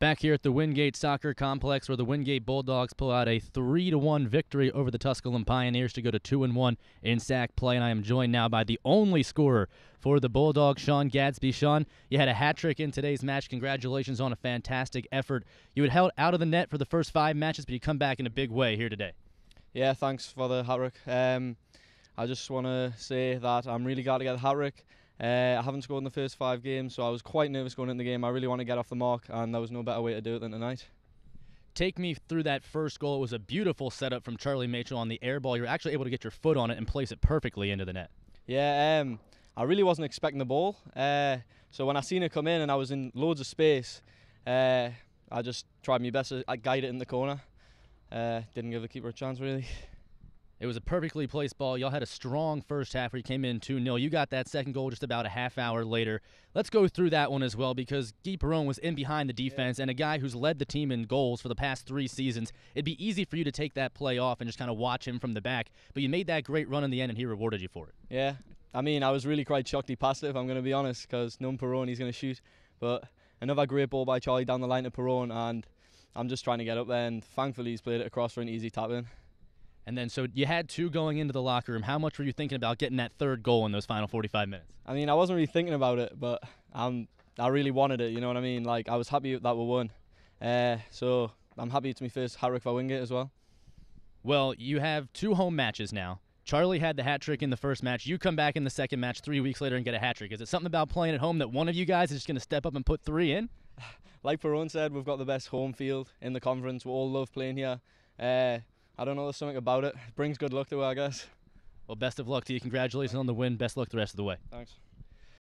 Back here at the Wingate Soccer Complex, where the Wingate Bulldogs pull out a 3-1 victory over the Tusculum Pioneers to go to 2-1 in sack play. And I am joined now by the only scorer for the Bulldogs, Shaun Gadsby. Shaun, you had a hat trick in today's match. Congratulations on a fantastic effort. You had held out of the net for the first 5 matches, but you come back in a big way here today. Yeah, thanks for the hat trick. I just want to say that I'm really glad to get the hat trick. I haven't scored in the first 5 games, so I was quite nervous going into the game. I really want to get off the mark, and there was no better way to do it than tonight. Take me through that first goal. It was a beautiful setup from Charlie Mitchell on the air ball. You were actually able to get your foot on it and place it perfectly into the net. Yeah, I really wasn't expecting the ball. So when I seen it come in and I was in loads of space, I just tried my best to guide it in the corner. Didn't give the keeper a chance, really. It was a perfectly placed ball. Y'all had a strong first half where you came in 2-0. You got that second goal just about a half hour later. Let's go through that one as well, because Guy Perrone was in behind the defense, and a guy who's led the team in goals for the past 3 seasons. It'd be easy for you to take that play off and just kind of watch him from the back, but you made that great run in the end, and he rewarded you for it. Yeah, I mean, I was really quite shocked he passed it, if I'm going to be honest, because knowing Perrone, he's going to shoot. But another great ball by Charlie down the line to Perrone, and I'm just trying to get up there, and thankfully he's played it across for an easy tap-in. And then, so you had 2 going into the locker room. How much were you thinking about getting that third goal in those final 45 minutes? I mean, I wasn't really thinking about it, but I really wanted it, you know what I mean? Like, I was happy that we won. So I'm happy it's my first hat-trick for Wingate as well. Well, you have 2 home matches now. Charlie had the hat-trick in the first match. You come back in the second match 3 weeks later and get a hat-trick. Is it something about playing at home that one of you guys is just going to step up and put 3 in? Like Perrone said, we've got the best home field in the conference. We all love playing here. I don't know, there's something about it. It brings good luck to it, I guess. Well, best of luck to you. Congratulations on the win. Best luck the rest of the way. Thanks.